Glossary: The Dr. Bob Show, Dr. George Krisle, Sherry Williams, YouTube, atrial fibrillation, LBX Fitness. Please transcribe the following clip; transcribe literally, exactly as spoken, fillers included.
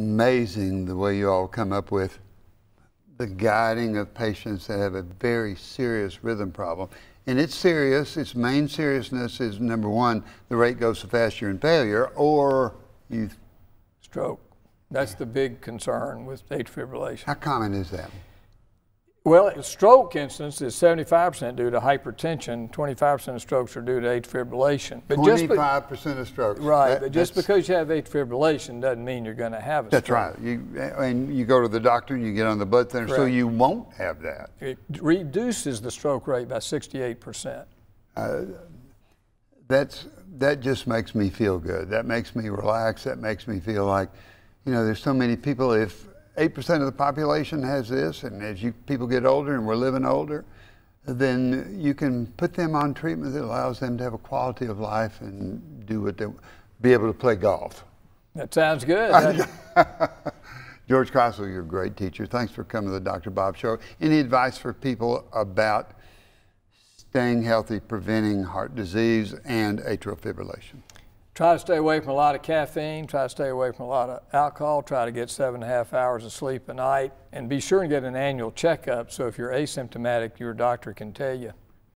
amazing the way you all come up with the guiding of patients that have a very serious rhythm problem. And it's serious. Its main seriousness is, number one, the rate goes to fast urine failure or you stroke. That's the big concern with atrial fibrillation. How common is that? Well, stroke instance is seventy-five percent due to hypertension. twenty-five percent of strokes are due to atrial fibrillation. But twenty-five percent of strokes. Right. That, but just because you have atrial fibrillation doesn't mean you're going to have a that's stroke. That's right. You, and you go to the doctor, you get on the blood thinner, so you won't have that. It reduces the stroke rate by sixty-eight percent. Uh, that's, that just makes me feel good. That makes me relax. That makes me feel like, you know, there's so many people, if eight percent of the population has this, and as you people get older and we're living older, then you can put them on treatment that allows them to have a quality of life and do what they, be able to play golf. That sounds good. George Krisle, you're a great teacher. Thanks for coming to the Doctor Bob Show. Any advice for people about staying healthy, preventing heart disease and atrial fibrillation? Try to stay away from a lot of caffeine, try to stay away from a lot of alcohol, try to get seven and a half hours of sleep a night, and be sure and get an annual checkup so if you're asymptomatic, your doctor can tell you.